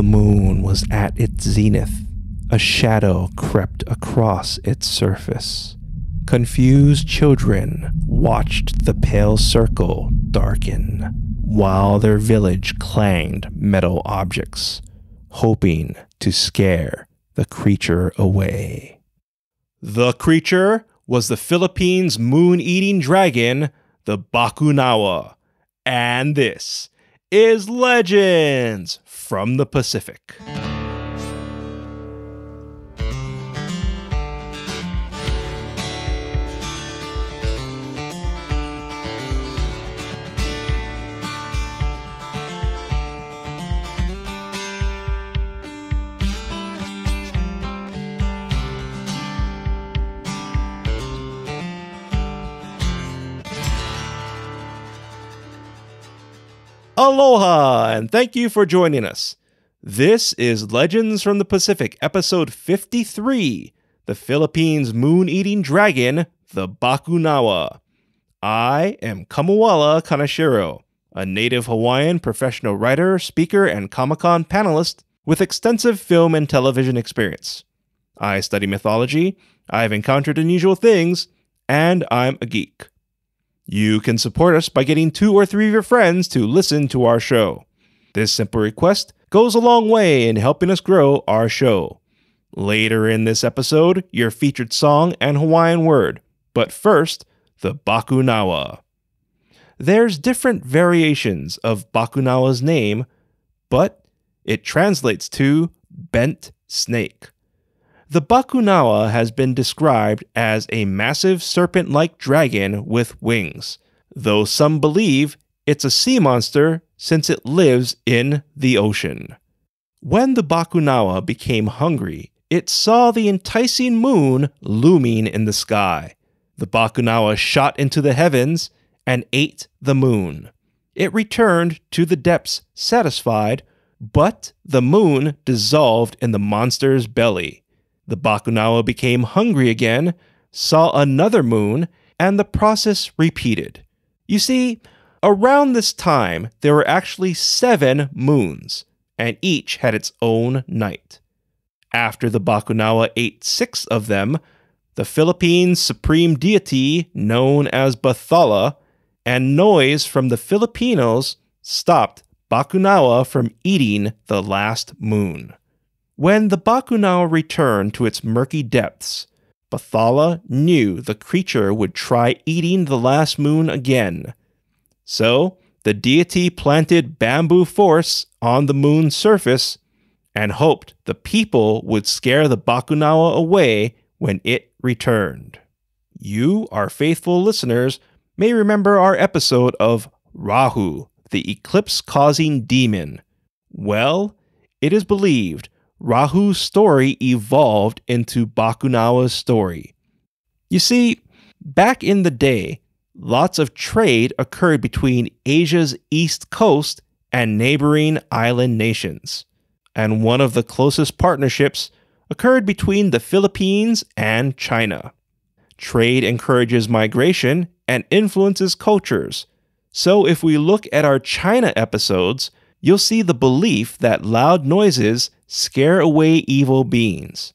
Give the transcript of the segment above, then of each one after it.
the moon was at its zenith, a shadow crept across its surface. Confused children watched the pale circle darken, while their village clanged metal objects, hoping to scare the creature away. The creature was the Philippines' moon-eating dragon, the Bakunawa, and this is Legends from the Pacific. Aloha, and thank you for joining us. This is Legends from the Pacific, episode 53, The Philippines' Moon-Eating Dragon, the Bakunawa. I am Kamuela Kaneshiro, a native Hawaiian professional writer, speaker, and Comic-Con panelist with extensive film and television experience. I study mythology, I've encountered unusual things, and I'm a geek. You can support us by getting 2 or 3 of your friends to listen to our show. This simple request goes a long way in helping us grow our show. Later in this episode, your featured song and Hawaiian word, but first, the Bakunawa. There's different variations of Bakunawa's name, but it translates to bent snake. The Bakunawa has been described as a massive serpent-like dragon with wings, though some believe it's a sea monster since it lives in the ocean. When the Bakunawa became hungry, it saw the enticing moon looming in the sky. The Bakunawa shot into the heavens and ate the moon. It returned to the depths satisfied, but the moon dissolved in the monster's belly. The Bakunawa became hungry again, saw another moon, and the process repeated. You see, around this time, there were actually 7 moons, and each had its own night. After the Bakunawa ate 6 of them, the Philippines' supreme deity, known as Bathala, and noise from the Filipinos stopped Bakunawa from eating the last moon. When the Bakunawa returned to its murky depths, Bathala knew the creature would try eating the last moon again. So, the deity planted bamboo forests on the moon's surface and hoped the people would scare the Bakunawa away when it returned. You, our faithful listeners, may remember our episode of Rahu, the eclipse-causing demon. Well, it is believed Rahu's story evolved into Bakunawa's story. You see, back in the day, lots of trade occurred between Asia's east coast and neighboring island nations, and one of the closest partnerships occurred between the Philippines and China. Trade encourages migration and influences cultures, so if we look at our China episodes, you'll see the belief that loud noises scare away evil beings.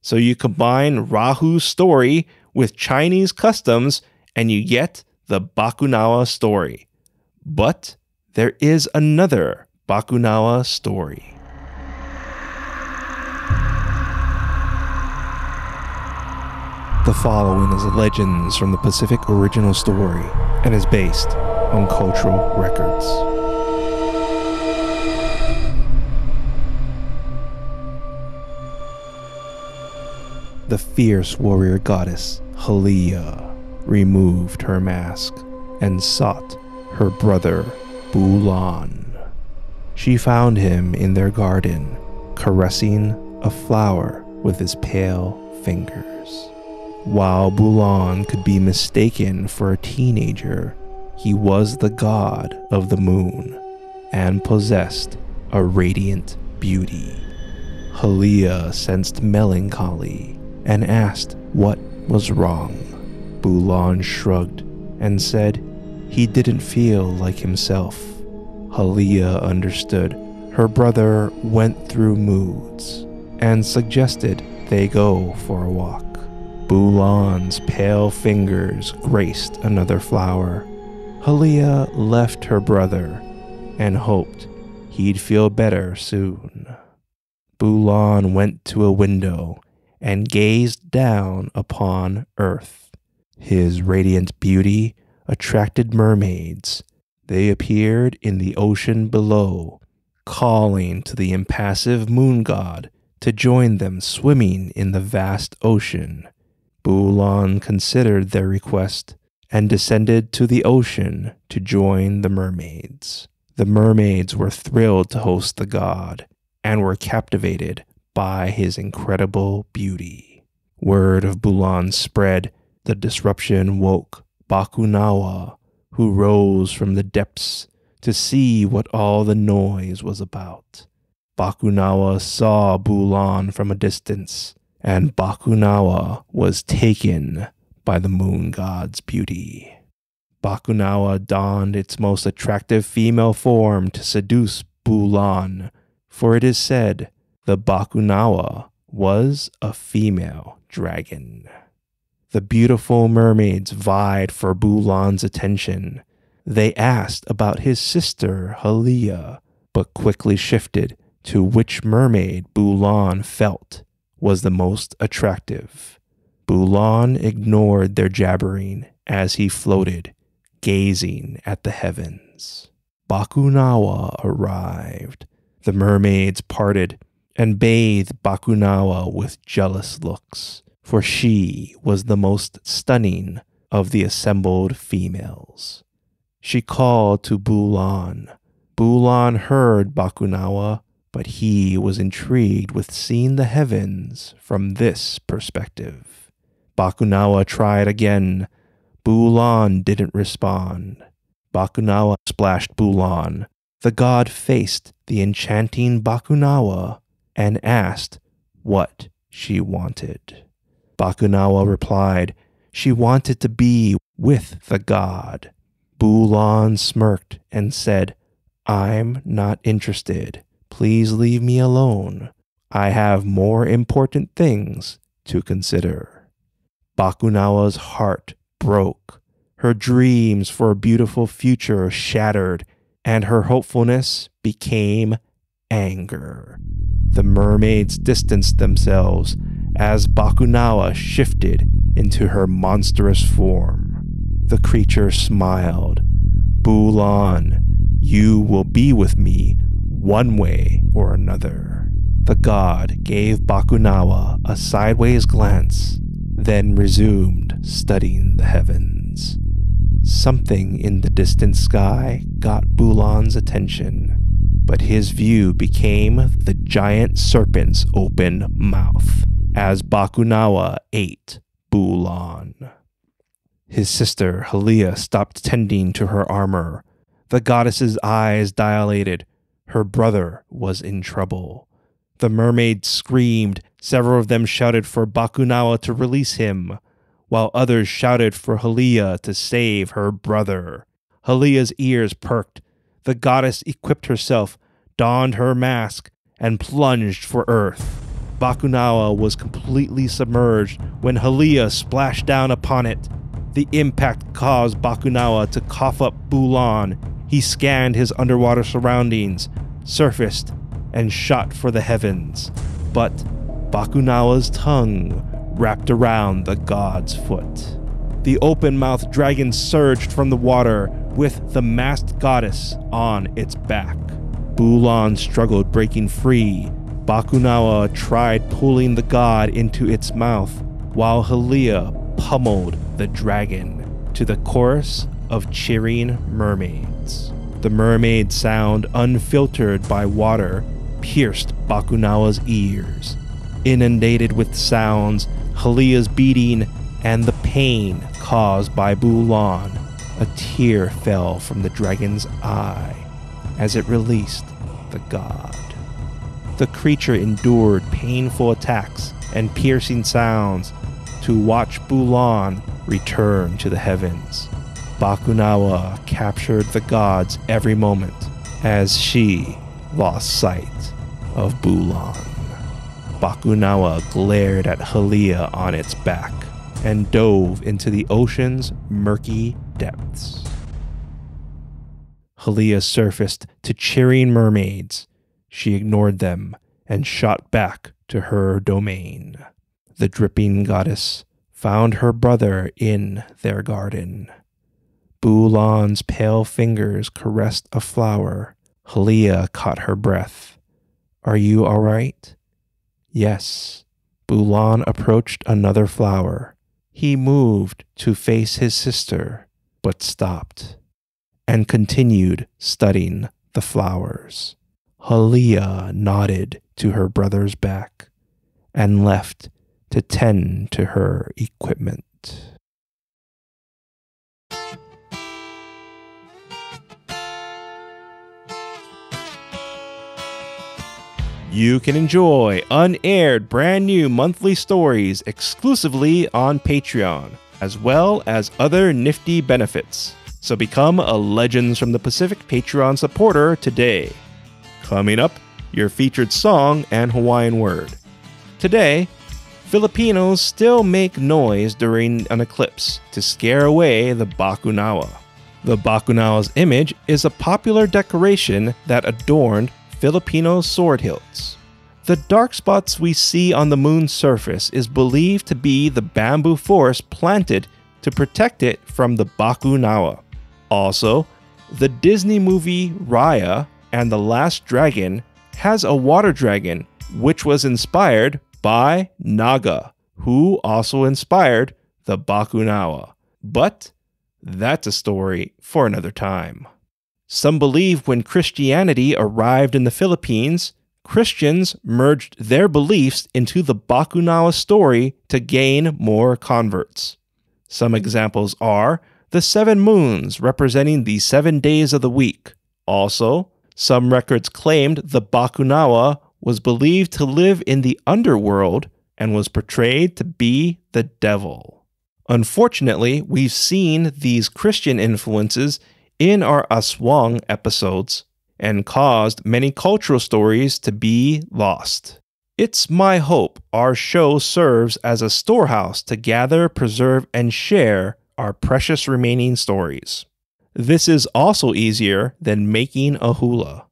So you combine Rahu's story with Chinese customs and you get the Bakunawa story. But there is another Bakunawa story. The following is Legends from the Pacific original story and is based on cultural records. The fierce warrior goddess Haliya removed her mask and sought her brother Bulan. She found him in their garden, caressing a flower with his pale fingers. While Bulan could be mistaken for a teenager, he was the god of the moon and possessed a radiant beauty. Haliya sensed melancholy and asked what was wrong. Bulan shrugged and said he didn't feel like himself. Haliya understood her brother went through moods and suggested they go for a walk. Bulan's pale fingers graced another flower. Haliya left her brother and hoped he'd feel better soon. Bulan went to a window and gazed down upon Earth. His radiant beauty attracted mermaids. They appeared in the ocean below, calling to the impassive moon god to join them swimming in the vast ocean. Bulan considered their request and descended to the ocean to join the mermaids. The mermaids were thrilled to host the god and were captivated by his incredible beauty. Word of Bulan spread. The disruption woke Bakunawa, who rose from the depths to see what all the noise was about. Bakunawa saw Bulan from a distance, and Bakunawa was taken by the moon god's beauty. Bakunawa donned its most attractive female form to seduce Bulan, for it is said the Bakunawa was a female dragon. The beautiful mermaids vied for Bulan's attention. They asked about his sister, Haliya, but quickly shifted to which mermaid Bulan felt was the most attractive. Bulan ignored their jabbering as he floated, gazing at the heavens. Bakunawa arrived. The mermaids parted and bathed Bakunawa with jealous looks, for she was the most stunning of the assembled females. She called to Bulan. Bulan heard Bakunawa, but he was intrigued with seeing the heavens from this perspective. Bakunawa tried again. Bulan didn't respond. Bakunawa splashed Bulan. The god faced the enchanting Bakunawa and asked what she wanted. Bakunawa replied she wanted to be with the god. Bulan smirked and said, "I'm not interested. Please leave me alone. I have more important things to consider." Bakunawa's heart broke. Her dreams for a beautiful future shattered, and her hopefulness became anger. The mermaids distanced themselves as Bakunawa shifted into her monstrous form. The creature smiled. "Bulan, you will be with me one way or another." The god gave Bakunawa a sideways glance, then resumed studying the heavens. Something in the distant sky got Bulan's attention, but his view became the giant serpent's open mouth as Bakunawa ate Bulan. His sister Haliya stopped tending to her armor. The goddess's eyes dilated. Her brother was in trouble. The mermaids screamed. Several of them shouted for Bakunawa to release him, while others shouted for Haliya to save her brother. Haliya's ears perked. The goddess equipped herself, donned her mask, and plunged for Earth. Bakunawa was completely submerged when Haliya splashed down upon it. The impact caused Bakunawa to cough up Bulan. He scanned his underwater surroundings, surfaced, and shot for the heavens. But Bakunawa's tongue wrapped around the god's foot. The open-mouthed dragon surged from the water with the masked goddess on its back. Bulan struggled, breaking free. Bakunawa tried pulling the god into its mouth, while Haliya pummeled the dragon to the chorus of cheering mermaids. The mermaid sound, unfiltered by water, pierced Bakunawa's ears. Inundated with sounds, Haliya's beating, and the pain caused by Bulan, a tear fell from the dragon's eye as it released the god. The creature endured painful attacks and piercing sounds to watch Bulan return to the heavens. Bakunawa captured the god's every moment as she lost sight of Bulan. Bakunawa glared at Haliya on its back and dove into the ocean's murky depths. Haliya surfaced to cheering mermaids. She ignored them and shot back to her domain. The dripping goddess found her brother in their garden. Bulan's pale fingers caressed a flower. Haliya caught her breath. "Are you all right?" "Yes." Bulan approached another flower. He moved to face his sister, but stopped and continued studying the flowers. Haliya nodded to her brother's back and left to tend to her equipment. You can enjoy unaired brand new monthly stories exclusively on Patreon, as well as other nifty benefits. So become a Legends from the Pacific Patreon supporter today. Coming up, your featured song and Hawaiian word. Today, Filipinos still make noise during an eclipse to scare away the Bakunawa. The Bakunawa's image is a popular decoration that adorned Filipino sword hilts. The dark spots we see on the moon's surface is believed to be the bamboo forest planted to protect it from the Bakunawa. Also, the Disney movie Raya and the Last Dragon has a water dragon which was inspired by Naga, who also inspired the Bakunawa. But that's a story for another time. Some believe when Christianity arrived in the Philippines, Christians merged their beliefs into the Bakunawa story to gain more converts. Some examples are the 7 moons representing the 7 days of the week. Also, some records claimed the Bakunawa was believed to live in the underworld and was portrayed to be the devil. Unfortunately, we've seen these Christian influences in our aswang episodes and caused many cultural stories to be lost. It's my hope our show serves as a storehouse to gather, preserve, and share our precious remaining stories. This is also easier than making a hula.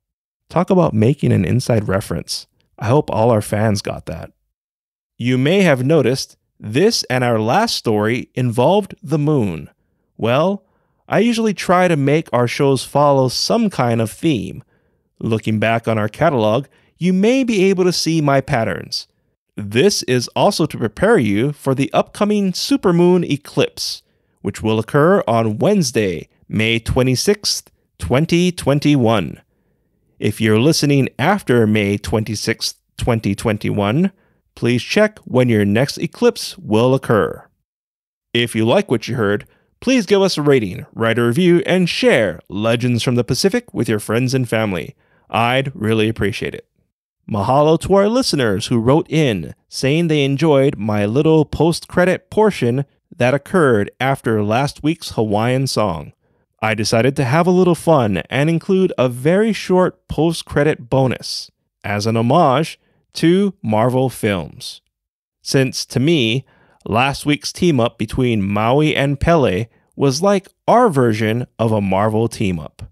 Talk about making an inside reference. I hope all our fans got that. You may have noticed this and our last story involved the moon. Well, I usually try to make our shows follow some kind of theme. Looking back on our catalog, you may be able to see my patterns. This is also to prepare you for the upcoming supermoon eclipse, which will occur on Wednesday, May 26th, 2021. If you're listening after May 26th, 2021, please check when your next eclipse will occur. If you like what you heard, please give us a rating, write a review, and share Legends from the Pacific with your friends and family. I'd really appreciate it. Mahalo to our listeners who wrote in, saying they enjoyed my little post-credit portion that occurred after last week's Hawaiian song. I decided to have a little fun and include a very short post-credit bonus as an homage to Marvel films. Since, to me, last week's team-up between Maui and Pele was like our version of a Marvel team-up.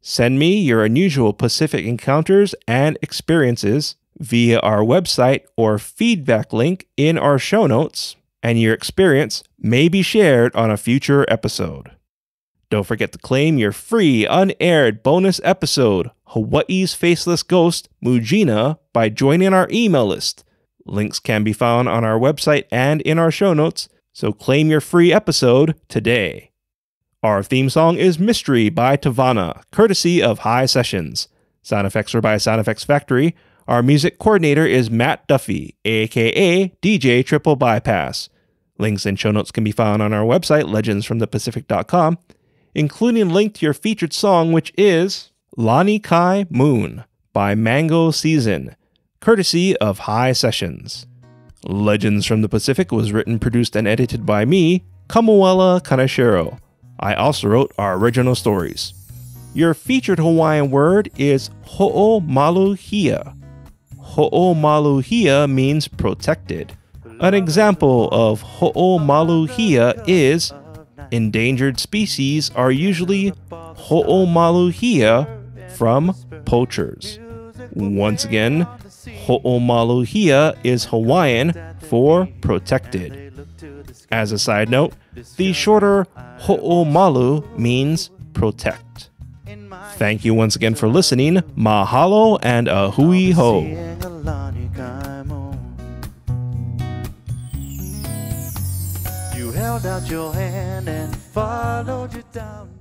Send me your unusual Pacific encounters and experiences via our website or feedback link in our show notes, and your experience may be shared on a future episode. Don't forget to claim your free, unaired bonus episode, Hawaii's Faceless Ghost, Mujina, by joining our email list. Links can be found on our website and in our show notes, so claim your free episode today. Our theme song is Mystery by Tavana, courtesy of High Sessions. Sound effects are by Sound Effects Factory. Our music coordinator is Matt Duffy, aka DJ Triple Bypass. Links and show notes can be found on our website, legendsfromthepacific.com, including a link to your featured song, which is Lanikai Moon by Mango Season, courtesy of High Sessions. Legends from the Pacific was written, produced, and edited by me, Kamuela Kaneshiro. I also wrote our original stories. Your featured Hawaiian word is ho'omaluhia. Ho'omaluhia means protected. An example of ho'omaluhia is endangered species are usually ho'omaluhia from poachers. Once again, ho'omaluhia is Hawaiian for protected. As a side note, the shorter ho'omalu means protect. Thank you once again for listening. Mahalo and a hui ho. You held out your hand and followed you down.